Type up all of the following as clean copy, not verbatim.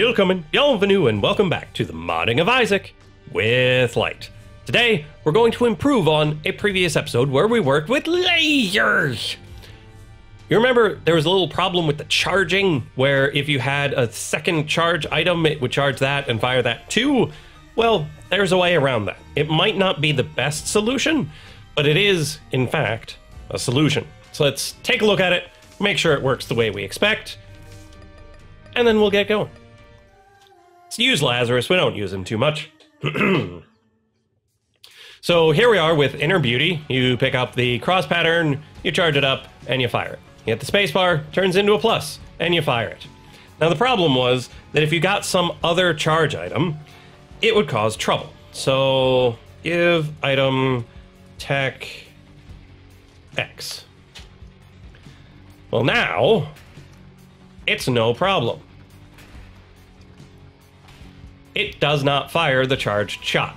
Willkommen, bienvenue, and welcome back to the Modding of Isaac with Light. Today, we're going to improve on a previous episode where we worked with layers. You remember there was a little problem with the charging, where if you had a second charge item, it would charge that and fire that too? Well, there's a way around that. It might not be the best solution, but it is, in fact, a solution. So let's take a look at it, make sure it works the way we expect, and then we'll get going. Let's use Lazarus, we don't use him too much. So here we are with Inner Beauty. You pick up the cross pattern, you charge it up, and you fire it. You hit the spacebar, turns into a plus, and you fire it. Now the problem was that if you got some other charge item, it would cause trouble. So give item Tech X. Well now, it's no problem. It does not fire the charged shot.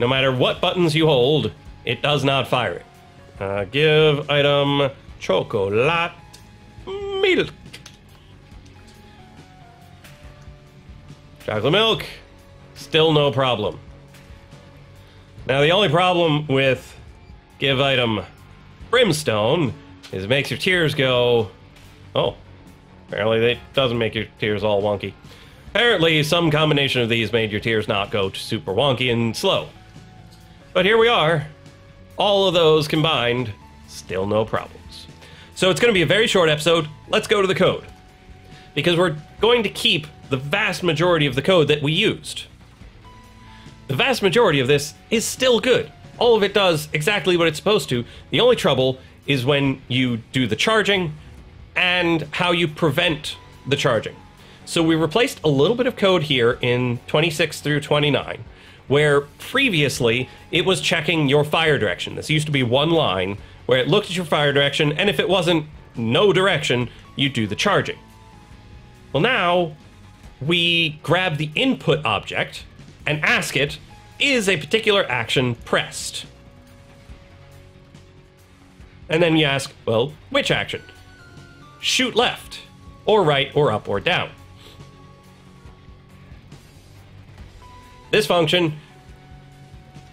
No matter what buttons you hold, it does not fire it. Give item Chocolate Milk. Chocolate Milk, still no problem. Now the only problem with give item Brimstone is it makes your tears go, oh. Apparently, it doesn't make your tears all wonky. Apparently, some combination of these made your tears not go super wonky and slow. But here we are. All of those combined, still no problems. So it's going to be a very short episode. Let's go to the code. Because we're going to keep the vast majority of the code that we used. The vast majority of this is still good. All of it does exactly what it's supposed to. The only trouble is when you do the charging and how you prevent the charging. So we replaced a little bit of code here in 26 through 29, where previously it was checking your fire direction. This used to be one line where it looked at your fire direction, and if it wasn't no direction, you do the charging. Well, now we grab the input object and ask it, is a particular action pressed? And then you ask, well, which action? Shoot left, or right, or up, or down. This function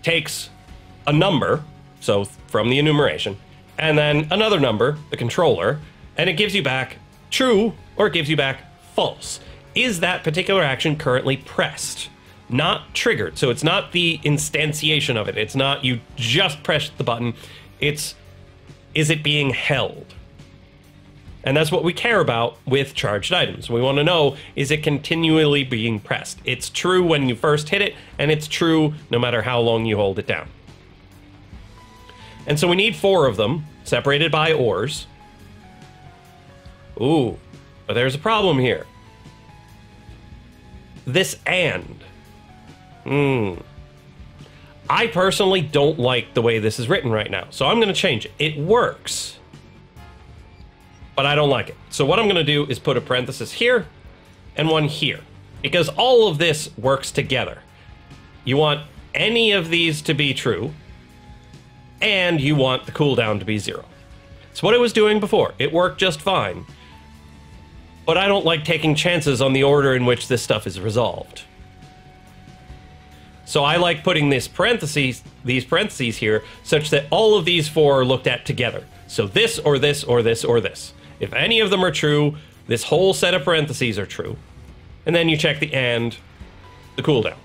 takes a number, so from the enumeration, and then another number, the controller, and it gives you back true, or it gives you back false. Is that particular action currently pressed? Not triggered, so it's not the instantiation of it. It's not you just pressed the button. It's, is it being held? And that's what we care about with charged items. We want to know, is it continually being pressed? It's true when you first hit it, and it's true no matter how long you hold it down. And so we need four of them, separated by ors. Ooh, but there's a problem here. This and. I personally don't like the way this is written right now, so I'm going to change it. It works. But I don't like it. So what I'm going to do is put a parenthesis here and one here, because all of this works together. You want any of these to be true, and you want the cooldown to be 0. It's what it was doing before. It worked just fine. But I don't like taking chances on the order in which this stuff is resolved. So I like putting this parentheses, these parentheses here, such that all of these four are looked at together. So this, or this, or this, or this. If any of them are true, this whole set of parentheses are true. And then you check the and, the cooldown.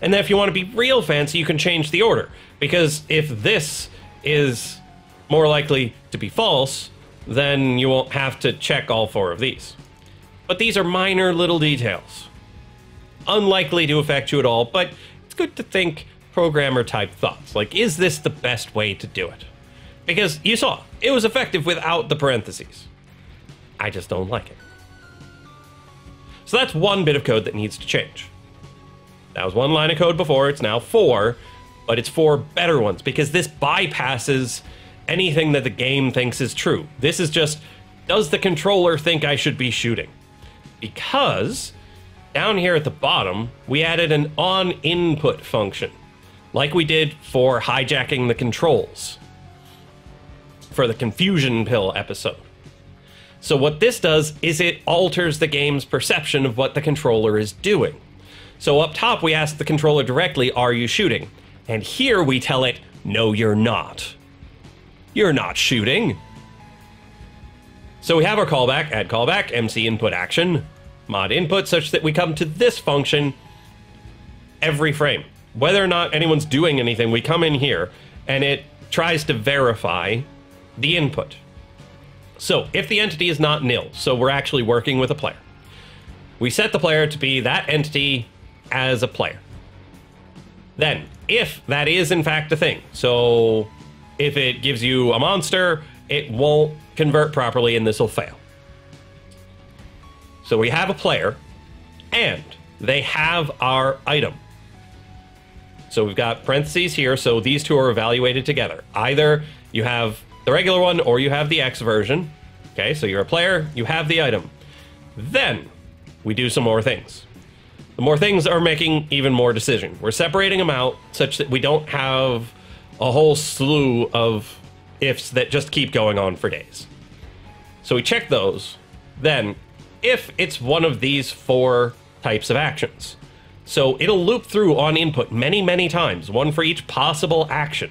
And then if you want to be real fancy, you can change the order. Because if this is more likely to be false, then you won't have to check all four of these. But these are minor little details. Unlikely to affect you at all, but it's good to think programmer-type thoughts. Like, is this the best way to do it? Because you saw, it was effective without the parentheses. I just don't like it. So that's one bit of code that needs to change. That was one line of code before, it's now four, but it's four better ones, because this bypasses anything that the game thinks is true. This is just, does the controller think I should be shooting? Because down here at the bottom, we added an on-input function, like we did for hijacking the controls for the confusion pill episode. So what this does is it alters the game's perception of what the controller is doing. So up top, we ask the controller directly, are you shooting? And here we tell it, no, you're not. You're not shooting. So we have our callback, add callback, MC input action, mod input, such that we come to this function every frame. Whether or not anyone's doing anything, we come in here and it tries to verify the input. So if the entity is not nil, so we're actually working with a player, we set the player to be that entity as a player. Then, if that is in fact a thing, so if it gives you a monster, it won't convert properly and this will fail. So we have a player and they have our item. So we've got parentheses here, so these two are evaluated together. Either you have the regular one or you have the X version. Okay, so you're a player, you have the item. Then we do some more things. The more things are making even more decision. We're separating them out such that we don't have a whole slew of ifs that just keep going on for days. So we check those. Then, if it's one of these four types of actions. So it'll loop through on input many, many times, one for each possible action.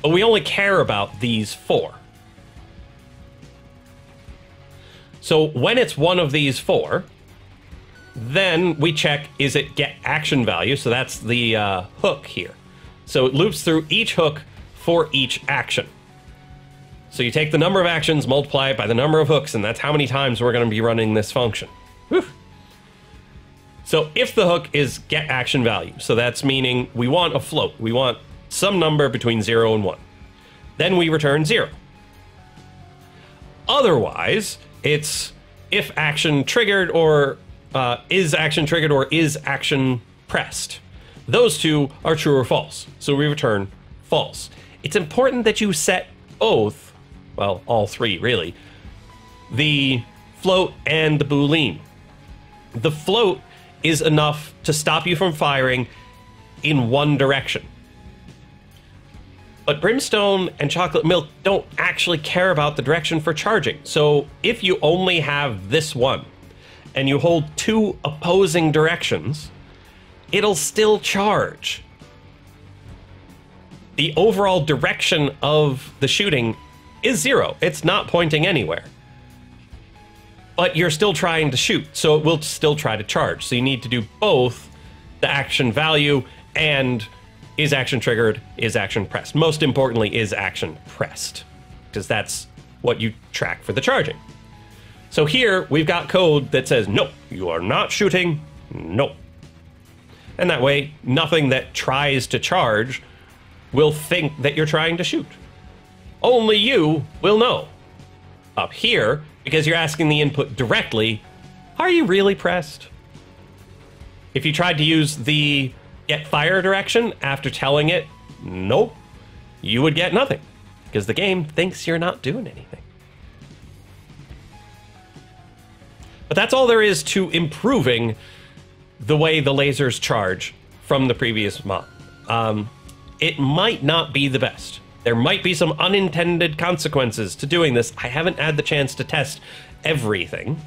But we only care about these four. So when it's one of these four, then we check, is it getActionValue? So that's the hook here. So it loops through each hook for each action. So you take the number of actions, multiply it by the number of hooks, and that's how many times we're going to be running this function. Whew. So if the hook is getActionValue, so that's meaning we want a float. We want some number between 0 and 1. Then we return 0. Otherwise, it's if action triggered or is action triggered or is action pressed. Those two are true or false. So we return false. It's important that you set both, well, all three really, the float and the boolean. The float is enough to stop you from firing in one direction. But Brimstone and Chocolate Milk don't actually care about the direction for charging. So if you only have this one and you hold two opposing directions, it'll still charge. The overall direction of the shooting is 0. It's not pointing anywhere. But you're still trying to shoot, so it will still try to charge. So you need to do both the action value and is action triggered, is action pressed. Most importantly, is action pressed, because that's what you track for the charging. So here we've got code that says, no, you are not shooting, no. And that way, nothing that tries to charge will think that you're trying to shoot. Only you will know. Up here, because you're asking the input directly, are you really pressed? If you tried to use the get fire direction after telling it, nope, you would get nothing because the game thinks you're not doing anything. But that's all there is to improving the way the lasers charge from the previous mod. It might not be the best. There might be some unintended consequences to doing this. I haven't had the chance to test everything.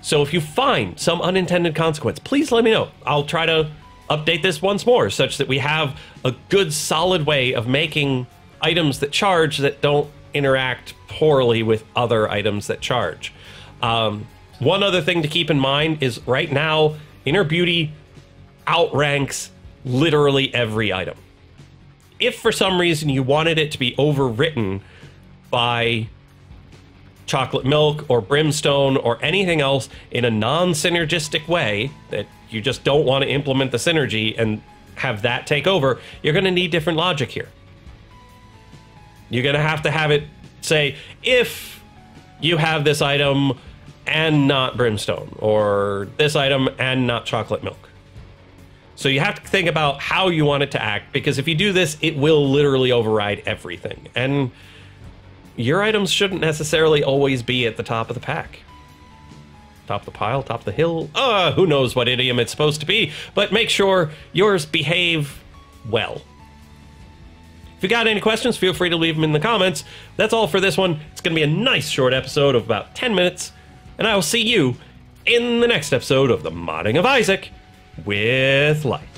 So if you find some unintended consequence, please let me know. I'll try to update this once more such that we have a good solid way of making items that charge that don't interact poorly with other items that charge. One other thing to keep in mind is right now, Inner Beauty outranks literally every item. If for some reason you wanted it to be overwritten by Chocolate Milk or Brimstone or anything else in a non-synergistic way, that you just don't want to implement the synergy and have that take over, you're going to need different logic here. You're going to have it say, if you have this item and not Brimstone, or this item and not Chocolate Milk. So you have to think about how you want it to act, because if you do this, it will literally override everything. And your items shouldn't necessarily always be at the top of the pack. Top of the pile, top of the hill. Who knows what idiom it's supposed to be, but make sure yours behave well. If you got any questions, feel free to leave them in the comments. That's all for this one. It's going to be a nice short episode of about 10 minutes, and I will see you in the next episode of The Modding of Isaac with Light.